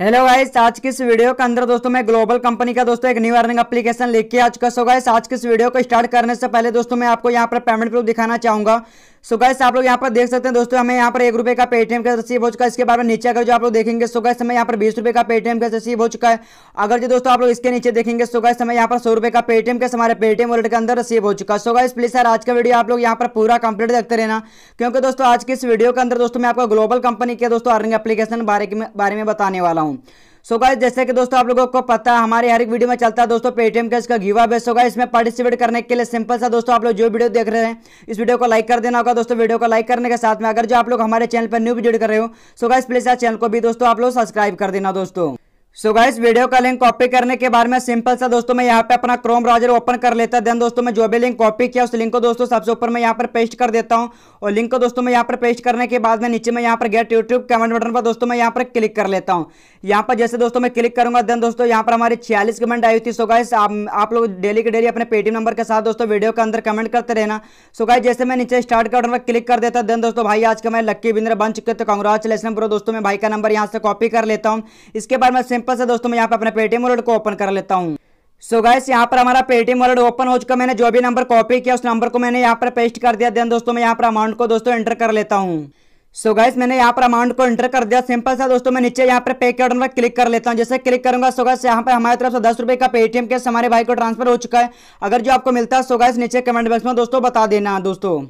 Hello guys, आज की इस वीडियो के अंदर दोस्तों मैं ग्लोबल कंपनी का दोस्तों एक न्यू अर्निंग एप्लीकेशन लेके आज का सो गाइस, आज की इस वीडियो को स्टार्ट करने से पहले दोस्तों मैं आपको यहाँ पर पेमेंट प्रूफ दिखाना चाहूँगा। सो गाइस आप लोग यहाँ पर देख सकते हैं दोस्तों, हमें यहाँ पर ₹1 का पेटीएम का रसीद हो चुका है। इसके बाद में नीचे अगर जो आप लोग देखेंगे सो गाइस हमें यहाँ पर ₹20 का पेटीएम का रसीद हो चुका है। अगर जो दोस्तों आप लोग इसके नीचे देखेंगे सो गाइस हमें यहाँ पर ₹100 का पेटीएम का हमारे पेटीएम वॉलेट के अंदर रसीद हो चुका है। सो गाइस प्लीज सर आज का वीडियो आप लोग यहाँ पर पूरा कंप्लीट देखते रहना, क्योंकि दोस्तों आज की इस वीडियो के अंदर दोस्तों मैं आपको ग्लोबल कंपनी के दोस्तों अर्निंग एप्लीकेशन बारे में बताने वाला हूँ। सो गाइस जैसे कि दोस्तों आप लोगों को पता है हमारे हर एक वीडियो में चलता है दोस्तों पेटीएम कैश का गिव अवे। सो गाइस इसमें पार्टिसिपेट करने के लिए सिंपल सा दोस्तों आप लोग जो वीडियो देख रहे हैं इस वीडियो को लाइक कर देना होगा। दोस्तों वीडियो को लाइक करने के साथ में अगर जो आप लोग हमारे चैनल पर न्यू वीडियो कर रहे हो सो गाइस प्लीज चैनल को भी दोस्तों आप लोग सब्सक्राइब कर देना। दोस्तों सो गाइस वीडियो का लिंक कॉपी करने के बारे में सिंपल सा दोस्तों मैं यहाँ पे अपना क्रोम ब्राउजर ओपन कर लेता हूँ। देन दोस्तों मैं जो भी लिंक कॉपी किया उस लिंक को दोस्तों सबसे ऊपर मैं यहाँ पर पेस्ट कर देता हूँ, और लिंक को दोस्तों मैं यहाँ पर पेस्ट करने के बाद में नीचे मैं यहाँ पर गेट यूट्यूब कमेंट बटन पर दोस्तों मैं यहाँ पर क्लिक कर लेता हूँ। यहाँ पर जैसे दोस्तों मैं क्लिक करूँगा देन दोस्तों यहाँ पर हमारी 46 कमेंट आई थी। सो गाइस आप लोग डेली के डेली अपने पेटीएम नंबर के साथ दोस्तों वीडियो के अंदर कमेंट करते रहना। सो गाइस जैसे मैं नीचे स्टार्ट का बटन पर क्लिक कर देता देन दोस्तों भाई आज का मैं लक्की विनर बन चुके, तो कांग्रेचुलेसन ब्रो। दोस्तों मैं भाई का नंबर यहाँ से कॉपी कर लेता हूँ। इसके बाद मैं से दोस्तों मैं यहाँ पर अपने पेटीएम वॉलेट को ओपन कर लेता हूँ। सो गाइस यहाँ पर हमारा पेटीएम वॉलेट ओपन हो चुका। मैंने जो भी नंबर कॉपी किया उस नंबर को मैंने यहाँ पर पेस्ट कर दिया। देन दोस्तों मैं यहाँ पर अमाउंट को दोस्तों एंटर कर लेता हूँ। सो गाइस मैंने यहाँ पर अमाउंट को एंटर कर दिया। सिंपल सा दोस्तों मैं नीचे यहाँ पर पे के बटन पर क्लिक कर लेता हूँ। जैसे क्लिक करूंगा सो गाइस यहाँ पर हमारी तरफ से ₹10 का पेटीएम कैश हमारे भाई को ट्रांसफर हो चुका है। अगर जो आपको मिलता है सो गाइस नीचे कमेंट बॉक्स में दोस्तों बता देना। दोस्तों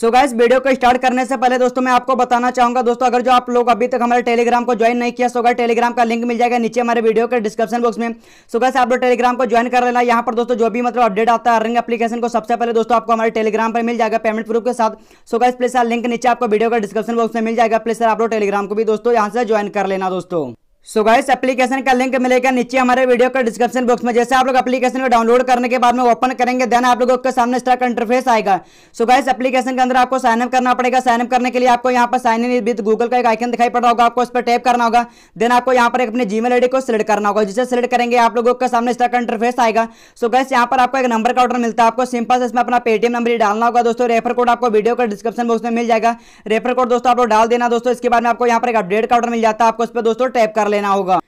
सो गाइस वीडियो को स्टार्ट करने से पहले दोस्तों मैं आपको बताना चाहूँगा दोस्तों अगर जो आप लोग अभी तक हमारे टेलीग्राम को ज्वाइन नहीं किया सो गाइस टेलीग्राम का लिंक मिल जाएगा नीचे हमारे वीडियो के डिस्क्रिप्शन बॉक्स में। सो गाइस आप लोग टेलीग्राम को ज्वाइन कर लेना। यहाँ पर दोस्तों जो भी मतलब अपडेट आता है अर्निंग एप्लीकेशन को सबसे पहले दोस्तों आपको हमारे टेलीग्राम पर मिल जाएगा पेमेंट प्रूफ के साथ। So guys please sir link नीचे आपको वीडियो का डिस्क्रिप्शन बॉक्स में मिल जाएगा। प्लीज सर आप लोग टेलीग्राम को भी दोस्तों यहाँ से ज्वाइन कर लेना। दोस्तों सो गाइस एप्लीकेशन का लिंक मिलेगा नीचे हमारे वीडियो का डिस्क्रिप्शन बॉक्स में। जैसे आप लोग एप्लीकेशन को डाउनलोड करने के बाद में ओपन करेंगे देन आप लोगों के सामने इस तरह का इंटरफेस आएगा। सो गाइस एप्लीकेशन के अंदर आपको साइन अप करना पड़ेगा। साइन अप करने के लिए आपको यहाँ पर साइन इन विद गूगल का एक आइकन दिखाई पड़ रहा होगा, आपको उस पर टैप करना होगा। देन आपको यहाँ पर अपने जीमेल आईडी को सिलेक्ट करना होगा। जिसे सिलेक्ट करेंगे आप लोगों के सामने इस तरह का इंटरफेस आएगा। सो गाइस यहाँ पर आपको एक नंबर का ऑर्डर मिलता है, आपको सिंपल से इसमें अपना पेटीएम नंबर ही डालना होगा। दोस्तों रेफर कोड आपको वीडियो का डिस्क्रिप्शन बॉक्स में मिल जाएगा। रेफर कोड दोस्तों आप लोग डाल देना। दोस्तों इसके बाद में आपको यहाँ पर एक अपडेट का ऑर्डर मिल जाता है, आपको उस पर दोस्तों टैप लेना होगा।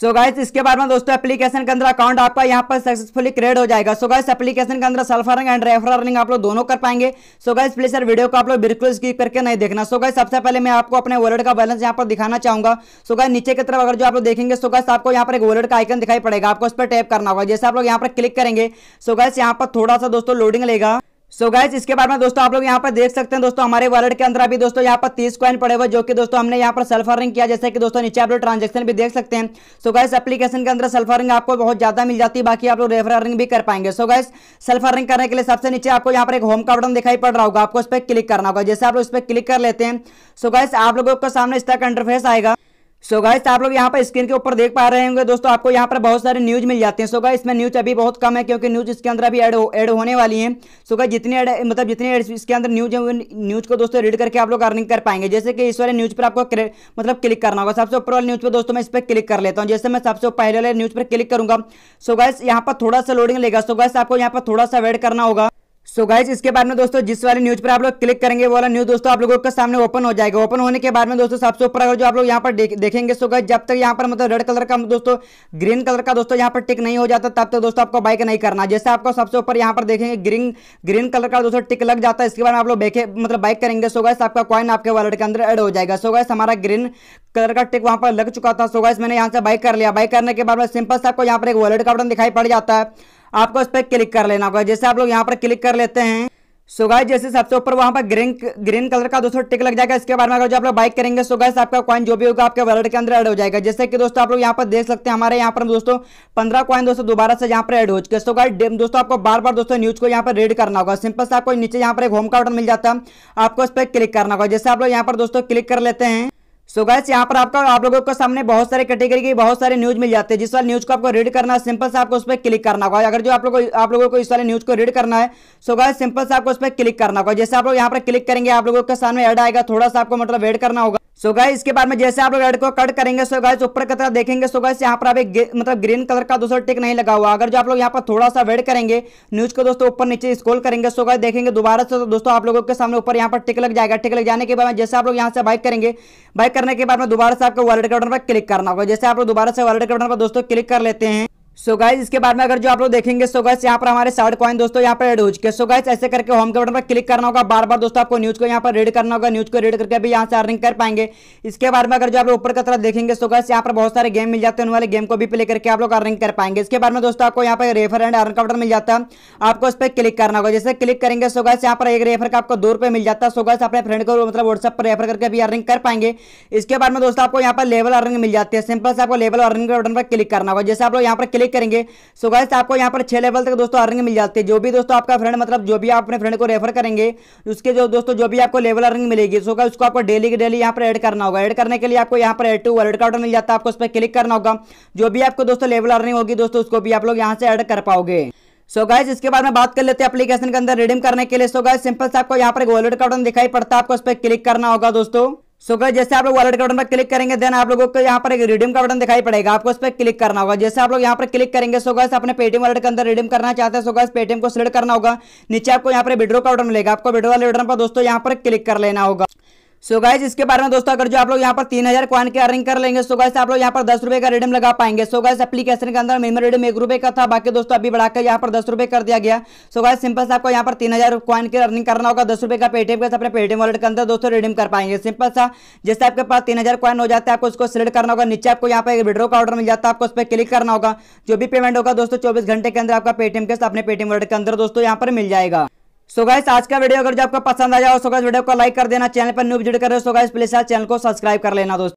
सो गाइस इसके बाद में दोस्तों एप्लीकेशन के अंदर अकाउंट आपका यहाँ पर सक्सेसफुली क्रिएट हो जाएगा। सो गाइस एप्लीकेशन के अंदर self earning and referral earning आप लोग दोनों कर पाएंगे। So guys please sir video को आप लोग बिल्कुल स्किप करके नहीं देखना। सो गाइस सबसे पहले मैं आपको अपने वॉलेट का बैलेंस यहाँ पर दिखाना चाहूंगा। सो गाइस नीचे की तरफ अगर जो आप लोग देखेंगे सो गाइस आपको यहाँ पर एक वॉलेट का आइकन दिखाई पड़ेगा, आपको उस पर टैप करना होगा। जैसे आप लोग यहाँ पर क्लिक करेंगे सो गाइस यहाँ पर थोड़ा सा दोस्तों लोडिंग लेगा। सो गाइस इसके बाद में दोस्तों आप लोग यहाँ पर देख सकते हैं दोस्तों हमारे वॉलेट के अंदर अभी दोस्तों यहाँ पर 30 कॉइन पड़े हुए जो कि दोस्तों हमने यहाँ पर सेल्फ अर्निंग किया। जैसे कि दोस्तों नीचे आप लोग ट्रांजेक्शन भी देख सकते हैं। सो गाइस एप्लीकेशन के अंदर सेल्फ अर्निंग आपको बहुत ज्यादा मिल जाती है, बाकी आप लोग रेफर अर्निंग भी कर पाएंगे। सो गाइस सेल्फ अर्निंग करने के लिए सबसे नीचे आपको यहाँ पर एक होम का बटन दिखाई पड़ रहा होगा, आपको उस पर क्लिक करना होगा। जैसे आप लोग उस पर क्लिक कर लेते हैं सो गाइस आप लोगों के सामने इस तरह का इंटरफेस आएगा। सो गाइस आप लोग यहाँ पर स्क्रीन के ऊपर देख पा रहे होंगे दोस्तों आपको यहाँ पर बहुत सारे न्यूज़ मिल जाते हैं। सो गाइस इसमें न्यूज़ अभी बहुत कम है क्योंकि न्यूज़ इसके अंदर अभी ऐड होने वाली हैं। सो गाइस जितनी इसके अंदर न्यूज़ को दोस्तों रीड करके आप लोग अर्निंग कर पाएंगे। जैसे कि इस वाले न्यूज़ पर आपको क्लिक करना होगा। सबसे ऊपर वाले न्यूज़ पर दोस्तों मैं इस पर क्लिक कर लेता हूँ। जैसे मैं सबसे पहले वाले न्यूज़ पर क्लिक करूँगा सो गाइस यहाँ पर थोड़ा सा लोडिंग लेगा। सो गाइस आपको यहाँ पर थोड़ा सा वेट करना होगा। सो गाइस इसके बाद में दोस्तों जिस वाले न्यूज़ पर आप लोग क्लिक करेंगे वो वाला न्यूज़ दोस्तों आप लोगों के सामने ओपन हो जाएगा। ओपन होने के बाद में दोस्तों सबसे ऊपर अगर जो आप लोग यहाँ पर देखेंगे सो गाइस जब तक यहाँ पर मतलब रेड कलर का दोस्तों ग्रीन कलर का दोस्तों यहाँ पर टिक नहीं हो जाता तब तक दोस्तों आपको बाइक नहीं करना। जैसे आपको सबसे ऊपर यहाँ पर देखेंगे ग्रीन कलर का दोस्तों टिक लग जाता है, इसके बाद आप लोग बाइक करेंगे। सो गाइस आपका कॉइन आपके वॉलेट के अंदर एड हो जाएगा। सो गाइस हमारा ग्रीन कलर का टिक वहाँ पर लग चुका था। सो गाइस मैंने यहाँ से बाइक कर लिया। बाइक करने के बाद में सिंपल से आपको यहाँ पर एक वॉलेट का बटन दिखाई पड़ जाता है, आपको उस पर क्लिक कर लेना होगा। जैसे आप लोग यहाँ पर क्लिक कर लेते हैं सो गाइस जैसे सबसे ऊपर वहाँ पर ग्रीन कलर का दोस्तों टिक लग जाएगा। इसके बाद में अगर जो आप लोग बाइक करेंगे सो गाइस आपका कॉइन जो भी होगा आपके वॉलेट के अंदर ऐड हो जाएगा। जैसे कि दोस्तों आप लोग यहाँ पर देख सकते हैं हमारे यहाँ पर दोस्तों 15 कॉइन दोस्तों दोबारा से यहाँ पर ऐड हो चुके हैं। सो गाइस दोस्तों आपको बार बार दोस्तों न्यूज़ को यहाँ पर रीड करना होगा। सिंपल से आपको नीचे यहाँ पर एक होम का बटन मिल जाता है, आपको उस पर क्लिक करना होगा। जैसे आप लोग यहाँ पर दोस्तों क्लिक कर लेते हैं सो गाइस यहाँ पर आपका आप लोगों के सामने बहुत सारे कैटेगरी की बहुत सारे न्यूज़ मिल जाते हैं। जिस वाले न्यूज़ को आपको रीड करना है सिंपल से आपको उस पर क्लिक करना होगा। अगर जो आप लोगों को इस वाले न्यूज़ को रीड करना है सो गाइस सिंपल से आपको उस पर क्लिक करना होगा। जैसे आप लोग यहाँ पर क्लिक करेंगे आप लोगों के सामने ऐड आएगा, थोड़ा सा आपको मतलब वेट करना होगा। सो गाइस इसके बाद में जैसे आप लोग रेड को कट करेंगे सो गाइस ऊपर की तरफ देखेंगे सो गाइस यहाँ पर आप एक मतलब ग्रीन कलर का दोस्तों टिक नहीं लगा हुआ। अगर जो आप लोग यहाँ पर थोड़ा सा वेट करेंगे न्यूज को दोस्तों ऊपर नीचे स्क्रॉल करेंगे सो गाइस देखेंगे दोबारा से दोस्तों आप लोगों के सामने ऊपर यहाँ पर टिक लग जाएगा। टिक लग जाने के बाद जैसे आप लोग यहाँ से बाइक करेंगे, बाइक करने के बाद में दोबारा से आपको वॉलेट के बटन पर क्लिक करना होगा। जैसे आप लोग दोबारा से वॉलेट के बटन पर दोस्तों क्लिक कर लेते हैं सो गाइस इसके बाद में अगर जो आप लोग देखेंगे सो गाइस यहाँ पर हमारे 60 कॉइन दोस्तों यहाँ पर ऐड हो चुके। सो गाइस ऐसे करके होम के बटन पर क्लिक करना होगा। बार बार दोस्तों आपको न्यूज को यहाँ पर रीड करना होगा। न्यूज को रीड करके भी यहाँ से अर्निंग कर पाएंगे। इसके बाद में अगर जो आप लोग ऊपर की तरफ देखेंगे सो गाइस यहाँ पर बहुत सारे गेम मिल जाते हैं, उन वाले गेम को भी प्ले करके आप लोग अर्निंग कर पाएंगे। इसके बाद में दोस्तों आपको यहाँ पर रेफर एंड अर्न का बटन मिल जाता है, आपको इस पर क्लिक करना होगा। जैसे क्लिक करेंगे सो गाइस यहाँ पर एक रेफर का आपको 2 रुपये मिल जाता है। सो गाइस अपने फ्रेंड को मतलब व्हाट्सएप पर रेफर करके भी अर्निंग कर पाएंगे। इसके बाद में दोस्तों आपको यहाँ पर लेवल अर्निंग मिल जाती है। सिंपल से आपको लेवल अर्निंग के बटन पर क्लिक करना होगा। जैसे आप लोग यहाँ पर क्लिक करेंगे सो गाइस आपको यहाँ पर 6 लेवल तक दोस्तों अर्निंग मिल जाती है। जो भी दोस्तों आपका फ्रेंड मतलब जो भी आप अपने फ्रेंड को रेफर करेंगे उसके जो दोस्तों जो भी आपको लेवल अर्निंग मिलेगी सो गाइस उसको आपको डेली की डेली यहाँ पर ऐड करना होगा। ऐड करने के लिए आपको यहाँ पर ऐड टू वॉलेट का बटन मिल जाता है, आपको उस पर क्लिक करना होगा। जो भी आपको दोस्तों लेवल अर्निंग होगी दोस्तों उसको भी आप लोग यहाँ से ऐड कर पाओगे। सो गाइस इसके बाद में बात कर लेते हैं एप्लीकेशन के अंदर रिडीम करने के लिए। सो गाइस सिंपल से आपको यहाँ पर वॉलेट का बटन दिखाई पड़ता है, आपको उस पर क्लिक करना होगा दोस्तों। सो गाइस जैसे आप लोग वॉलेट का बटन पर क्लिक करेंगे देन आप लोगों को यहाँ पर एक रिडीम का बटन दिखाई पड़ेगा, आपको उस पर क्लिक करना होगा। जैसे आप लोग यहाँ पर क्लिक करेंगे सो गाइस अपने पेटीएम वॉलेट के अंदर रिडीम करना चाहते हैं सो गाइस पेटीएम को सिलेक्ट करना होगा। नीचे आपको यहाँ पर विड्रो का बटन मिलेगा, आपको विड्रो वाले बटन पर दोस्तों यहाँ पर क्लिक कर लेना होगा। सो गाइस इसके बारे में दोस्तों अगर जो आप लोग यहाँ पर 3000 कॉइन की अर्निंग कर लेंगे सो गाइस आप लोग यहाँ पर 10 रुपये का रिडीम लगा पाएंगे। सो गाइस एप्लीकेशन के अंदर मिनिमम रिडीम 1 रुपये का था, बाकी दोस्तों अभी बढ़ाकर यहाँ पर 10 रुपये कर दिया गया। सो गाइस सिंपल से आपको यहाँ पर 3000 कॉइन की अर्निंग करना होगा। 10 रुपये का पेटीएम के अपने पेटीएम वॉलेट के अंदर दोस्तों रिडीम कर पाएंगे। सिंपल सा जैसे आपके पास 3000 कॉइन हो जाता है आपको उसको सिलेक्ट करना होगा। नीचे आपको यहाँ पर विड्रो का ऑर्डर मिल जाता है, आपको उस पर क्लिक करना होगा। जो भी पेमेंट होगा दोस्तों 24 घंटे के अंदर आपका पेटीएम के अपने पेटीएम वॉलेट के अंदर दोस्तों यहाँ पर मिल जाएगा। सो गाइस आज का वीडियो अगर जो आपको पसंद आया हो सो गाइस वीडियो को लाइक कर देना। चैनल पर न्यू विजिट कर रहे हो सो गाइस प्लीज चैनल को सब्सक्राइब कर लेना दोस्तों।